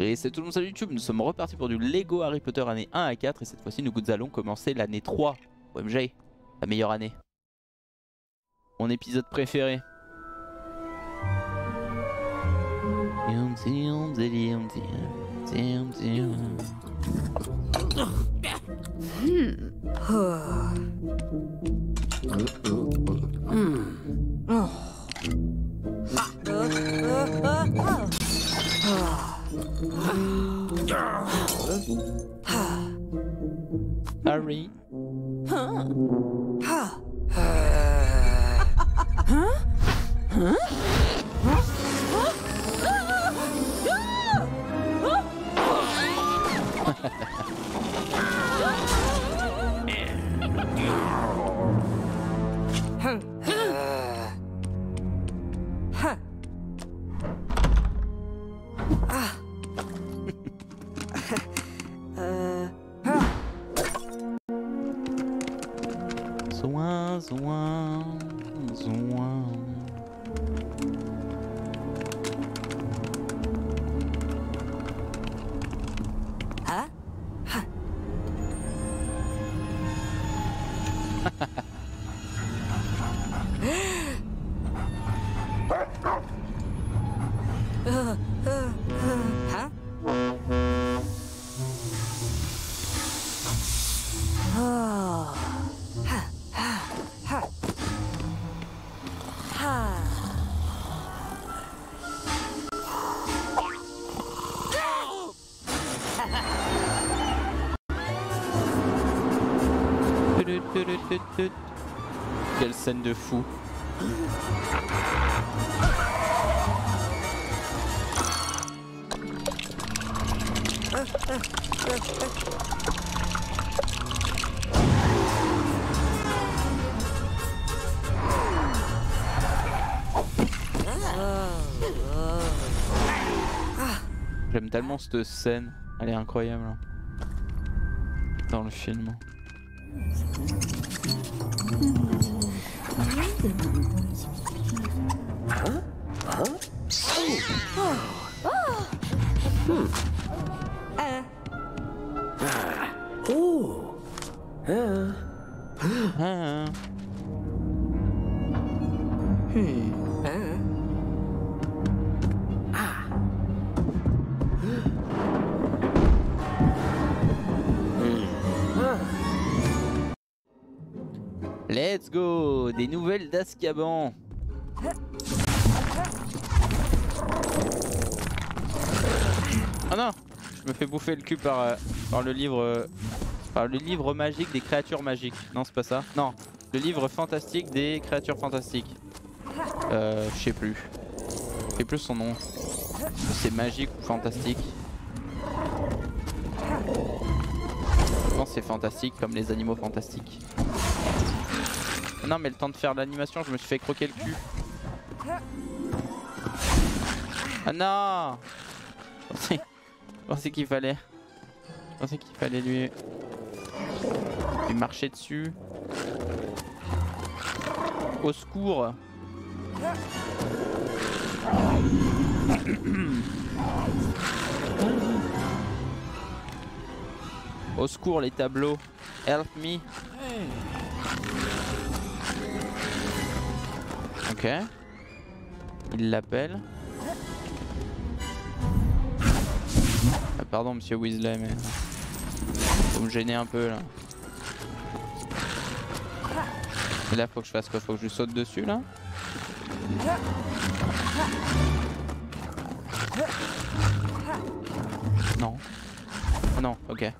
Et c'est tout le monde, salut YouTube, nous sommes repartis pour du Lego Harry Potter année 1 à 4 et cette fois-ci nous allons commencer l'année 3. OMG, la meilleure année. Mon épisode préféré. Harry. Quelle scène de fou. J'aime tellement cette scène, elle est incroyable hein. Dans le film. Let's go, des nouvelles d'Azkaban. Oh non, je me fais bouffer le cul par le livre magique des créatures magiques. Non, c'est pas ça. Non, le livre fantastique des créatures fantastiques. Je sais plus. Je sais plus son nom. C'est magique ou fantastique. Je pense que c'est fantastique comme les animaux fantastiques. Non mais le temps de faire l'animation, je me suis fait croquer le cul. Ah non, je pensais qu'il fallait lui marcher dessus. Au secours. Au secours les tableaux. Help me. Ok, il l'appelle. Ah, pardon monsieur Weasley, mais faut me gêner un peu là. Et là faut que je fasse quoi? Faut que je saute dessus là? Non. Ah non, ok.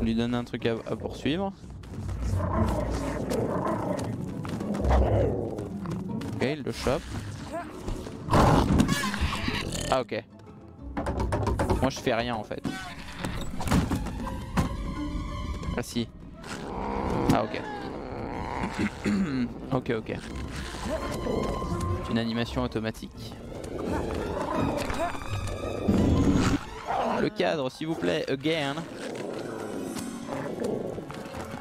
On lui donne un truc à poursuivre. Ok, il le chope. Ah ok. Moi je fais rien en fait. Ah si. Ah ok. Ok ok. C'est une animation automatique. Le cadre s'il vous plaît, again.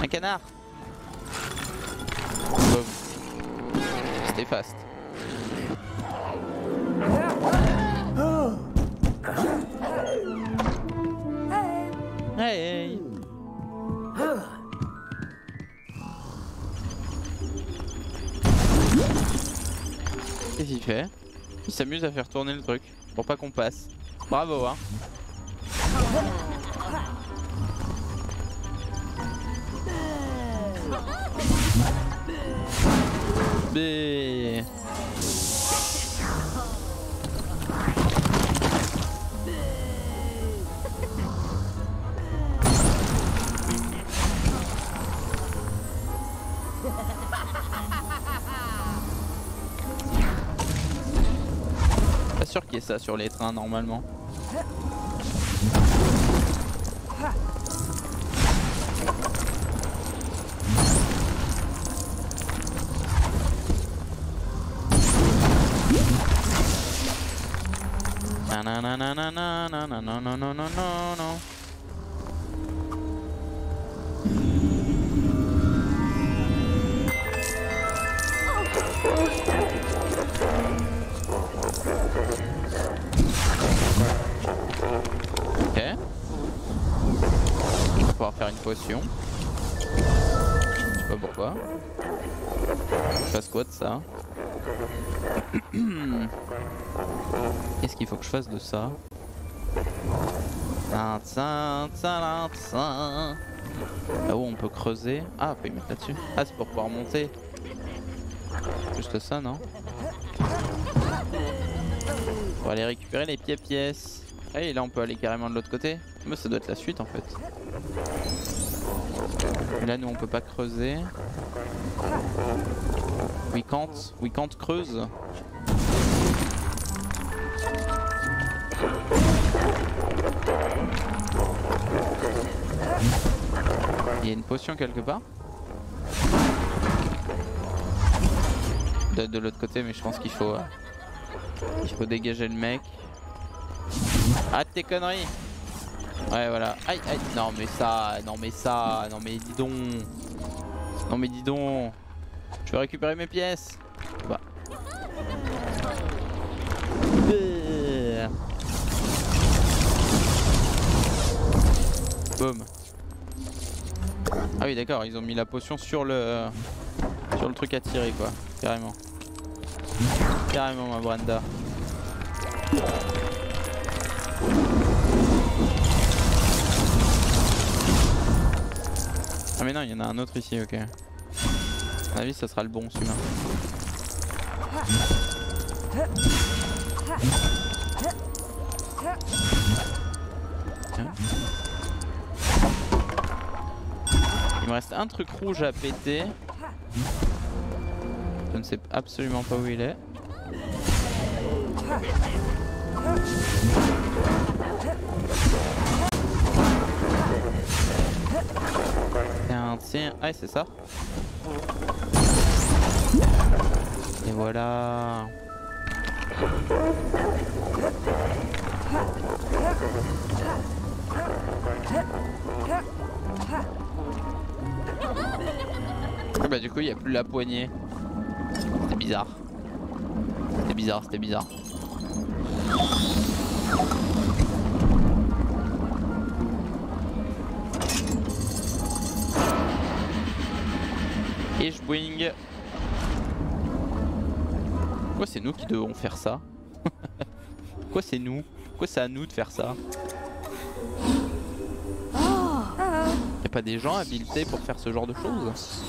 Un canard. C'était fast. Hey. Qu'est-ce qu'il fait? Il s'amuse à faire tourner le truc pour pas qu'on passe. Bravo hein. B. Pas sûr qu'il y ait ça sur les trains normalement. Non. Ok. On va pouvoir faire une potion. Je sais pas pourquoi. Je fasse quoi de ça? Qu'est-ce qu'il faut que je fasse de ça? Là où on peut creuser. Ah, faut y mettre là-dessus. Ah, c'est pour pouvoir monter. Juste ça, non? On va aller récupérer les pièces. Et là, on peut aller carrément de l'autre côté. Mais ça doit être la suite en fait. Et là, nous, on peut pas creuser. We can't creuse. Il y a une potion quelque part. De l'autre côté, mais je pense qu'il faut dégager le mec. Arrête tes conneries. Ouais voilà. Aïe aïe. Non mais ça. Non mais ça. Non mais dis donc. Non mais dis donc. Je vais récupérer mes pièces. Bah. Boum. Ah oui d'accord, ils ont mis la potion sur le truc à tirer quoi, carrément. Carrément ma Brenda. Ah mais non, il y en a un autre ici, ok. À mon avis ça sera le bon celui-là. Il me reste un truc rouge à péter. Je ne sais absolument pas où il est. Tiens, ah c'est ça. Et voilà. Ah bah du coup il n'y a plus la poignée. C'était bizarre. C'était bizarre. Et je boing. Pourquoi c'est nous qui devons faire ça? Pourquoi c'est nous? Pourquoi c'est à nous de faire ça? Y'a pas des gens habilités pour faire ce genre de choses?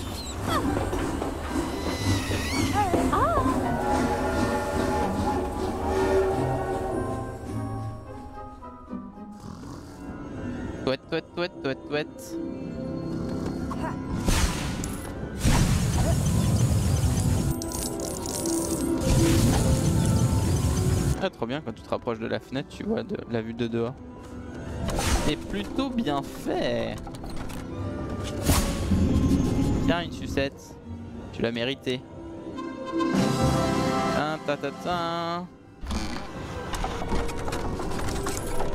Touette. très trop bien quand tu te rapproches de la fenêtre, tu vois de la vue de dehors. C'est plutôt bien fait. Tiens, une sucette. Tu l'as mérité.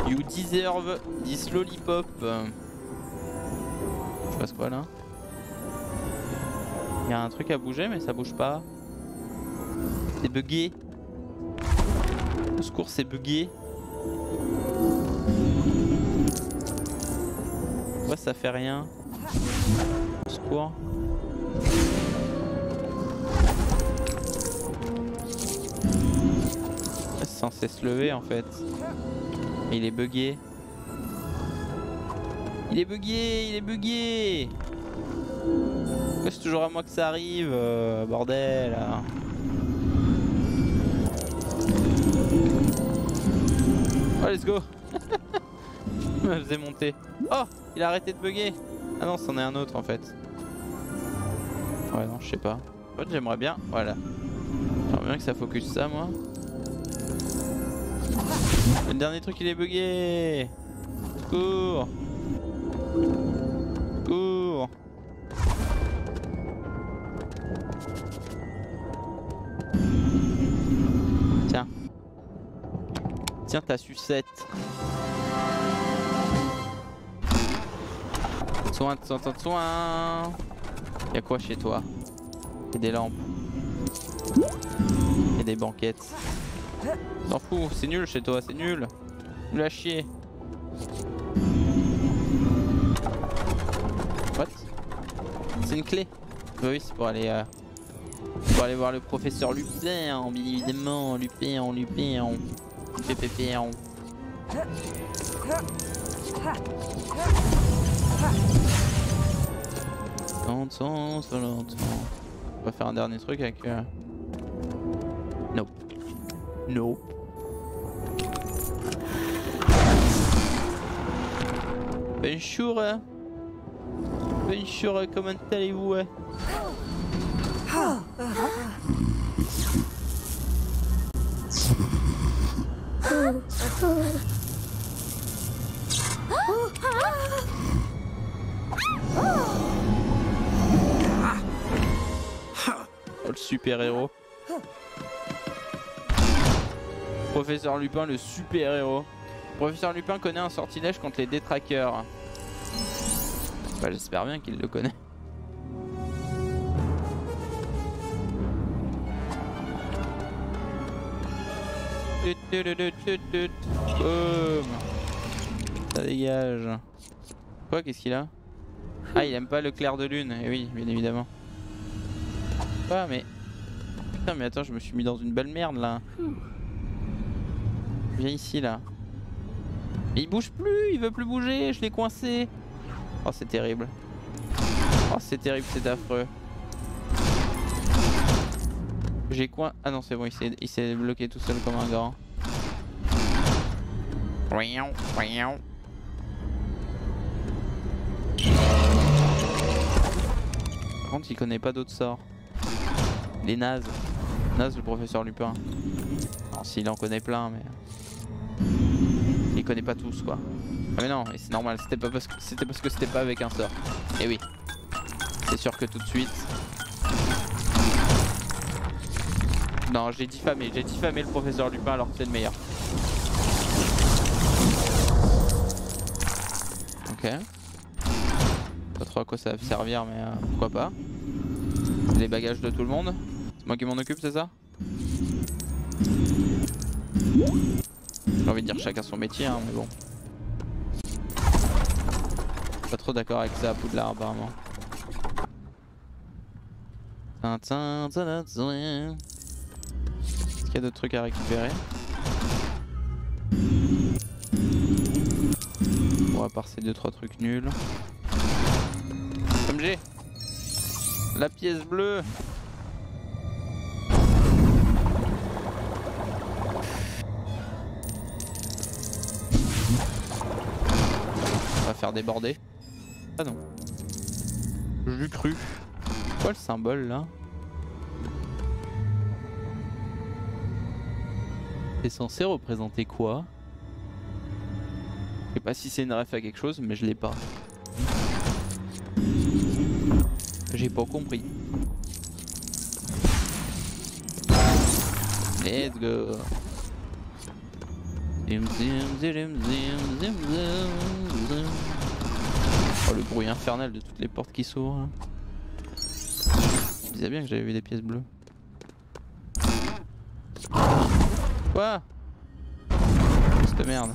You deserve this lollipop. Je passe quoi là? Il y a un truc à bouger mais ça bouge pas. C'est bugué. Au secours, c'est bugué. Ouais, ça fait rien. Au secours. C'est censé se lever en fait. Mais il est bugué. Il est bugué, il est bugué. Pourquoi c'est toujours à moi que ça arrive, bordel. Oh, let's go. Il me faisait monter. Oh, il a arrêté de bugger. Ah non, c'en est un autre en fait. Ouais, non, je sais pas. En fait, j'aimerais bien. Voilà. J'aimerais bien que ça focus ça, moi. Le dernier truc, il est bugué. Cours. Cours. Tiens. Tiens, ta sucette. Soin, soin, soin, soin. Y'a quoi chez toi? Y'a des lampes. Y'a des banquettes. T'en fous, c'est nul chez toi, c'est nul. Nul à chier. What? C'est une clé. Bah oui, c'est pour aller voir le professeur Lupin, hein, bien évidemment. Lupin, Lupin, Lupin. Longtemps, longtemps. On va faire un dernier truc avec... Nope. Nope. Bonjour. Bonjour, comment allez-vous? Le super-héros. Professeur Lupin, le super-héros. Professeur Lupin connaît un sortilège contre les détraqueurs. Bah, j'espère bien qu'il le connaît. Boom. Ça dégage. Quoi, qu'est-ce qu'il a? Ah, il aime pas le clair de lune. Et oui, bien évidemment. Ah, mais... Putain, mais attends, je me suis mis dans une belle merde là. Viens ici là. Mais il bouge plus, il veut plus bouger, je l'ai coincé. Oh, c'est terrible. Oh, c'est terrible, c'est affreux. J'ai coincé. Ah non, c'est bon, il s'est bloqué tout seul comme un grand. Par contre, il connaît pas d'autres sorts. Les nazes. Naze, le professeur Lupin. S'il en connaît plein, mais... Il connaît pas tous, quoi. Ah mais non, c'est normal, c'était pas parce que c'était pas avec un sort. Et oui. C'est sûr que tout de suite... Non, j'ai diffamé le professeur Lupin alors que c'est le meilleur. Ok. Pas trop à quoi ça va servir, mais pourquoi pas. Les bagages de tout le monde. C'est moi qui m'en occupe, c'est ça? J'ai envie de dire chacun son métier, hein, mais bon. Pas trop d'accord avec ça à Poudlard, apparemment. Est-ce qu'il y a d'autres trucs à récupérer? Bon, à part ces 2-3 trucs nuls. MG. La pièce bleue. On va faire déborder. Ah non. Je l'ai cru. Quoi le symbole là? C'est censé représenter quoi? Je sais pas si c'est une ref à quelque chose, mais je l'ai pas. J'ai pas compris. Let's go. Oh, le bruit infernal de toutes les portes qui s'ouvrent. Je disais bien que j'avais vu des pièces bleues. Quoi? Cette merde.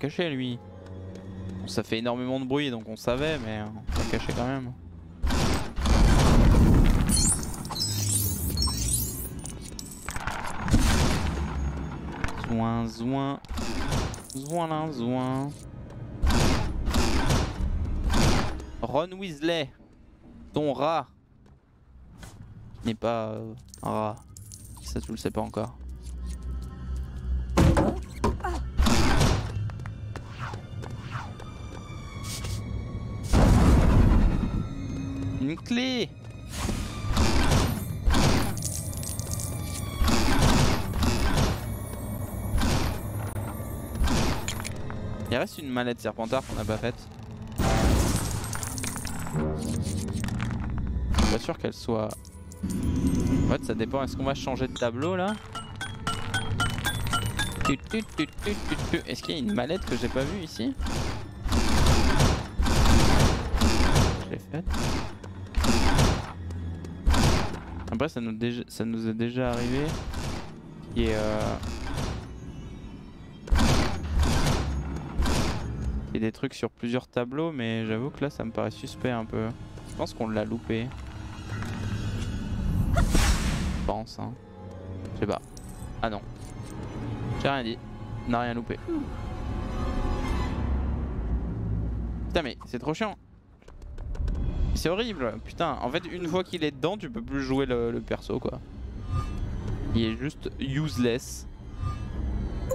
Caché lui. Bon, ça fait énormément de bruit donc on savait, mais on l'a caché quand même. Zoin zoin. Zoin là zoin. Ron Weasley. Ton rat. N'est pas un rat. Ça tu le sais pas encore. Une clé. Il reste une mallette Serpentard qu'on n'a pas faite. Je suis pas sûr qu'elle soit... En fait ça dépend, est-ce qu'on va changer de tableau là? Est-ce qu'il y a une mallette que j'ai pas vue ici? Je l'ai faite. Après ça nous est déjà arrivé. Il y a des trucs sur plusieurs tableaux, mais j'avoue que là ça me paraît suspect un peu. Je pense qu'on l'a loupé. Je pense hein. Je sais pas. Ah non. J'ai rien dit. On n'a rien loupé. Putain mais c'est trop chiant. C'est horrible, putain, en fait une fois qu'il est dedans tu peux plus jouer le perso quoi. Il est juste useless. Je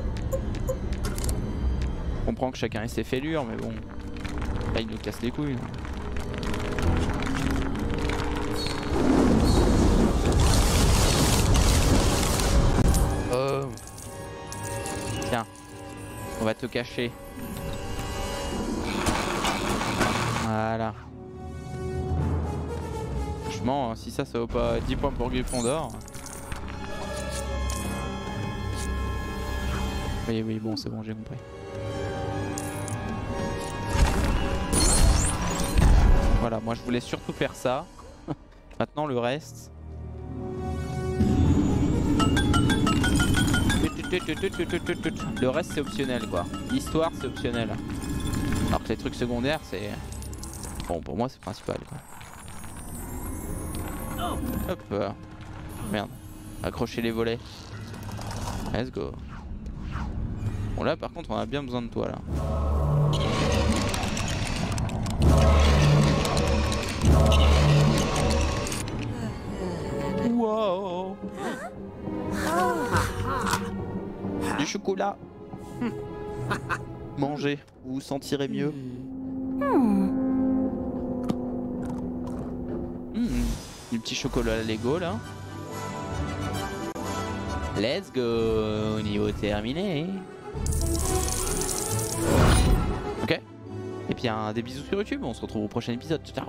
comprends que chacun ait ses fêlures mais bon. Là il nous casse les couilles. Tiens, on va te cacher. Voilà. Si ça, ça vaut pas 10 points pour Gryffondor. Oui, oui, bon, c'est bon, j'ai compris. Voilà, moi je voulais surtout faire ça. Maintenant le reste. Le reste c'est optionnel quoi. L'histoire c'est optionnel. Alors que les trucs secondaires c'est... Bon, pour moi c'est principal quoi. Hop, merde, accrocher les volets. Let's go. Bon là par contre on a bien besoin de toi là. Wow. Du chocolat. Mangez, vous vous sentirez mieux. Du petit chocolat Lego là. Let's go. Niveau terminé. Ok. Et puis des bisous sur YouTube. On se retrouve au prochain épisode. Ciao.